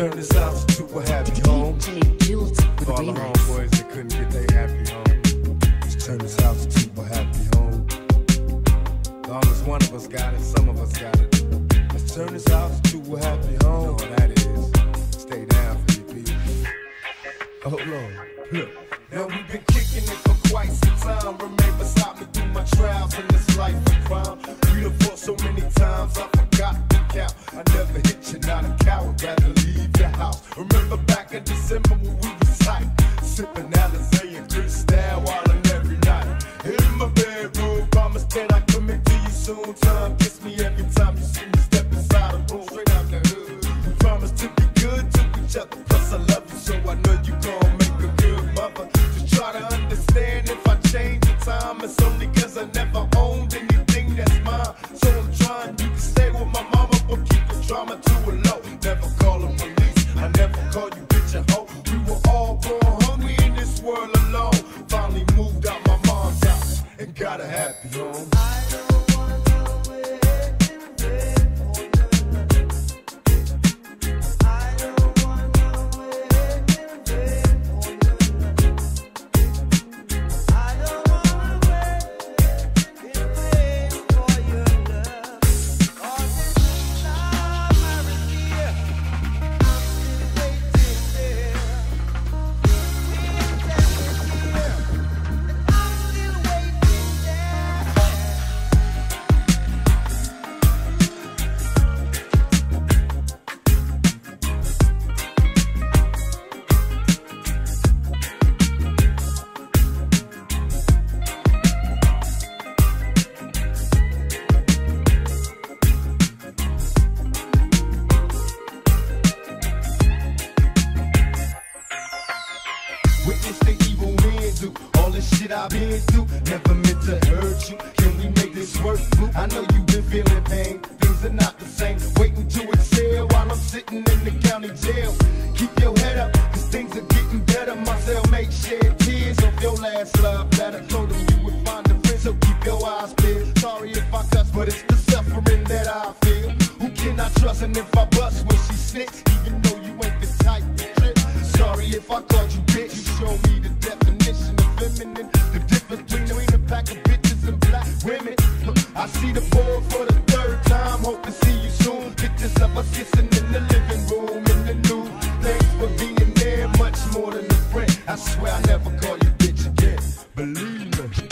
turn this out to a happy home. For all the homeboys that couldn't get their happy home. Let's turn this out to a happy home. As long as one of us got it, some of us got it. Let's turn this out to a happy home. You know that is. Stay down for your people. Oh Lord, look. Now we've been kicking it for quite some time. Remember, stopping through my trials in this life of crime. Beautiful so many times, I forgot to count. I never hit you, not a coward, rather leave your house. Remember back in December when we was tight, sipping Alizé and Cristal wildin' every night. In my bedroom, promise that I commit to you soon. Time kiss me every time you see me step inside a room. Straight out the hood, we promise to be good to each other. Plus I love you, so I know you gon' make a good mother. Just try to understand if I change the time, it's only 'cause I never owned anything that's mine. So I'm trying, you can stay with my mama, but keep the drama to a low. Never call the police, I never call you bitch and hoe. We were all born hungry in this world alone. Finally moved out my mom's house and got a happy home. I don't wanna know where it is. I swear I never call you bitch again. Believe me.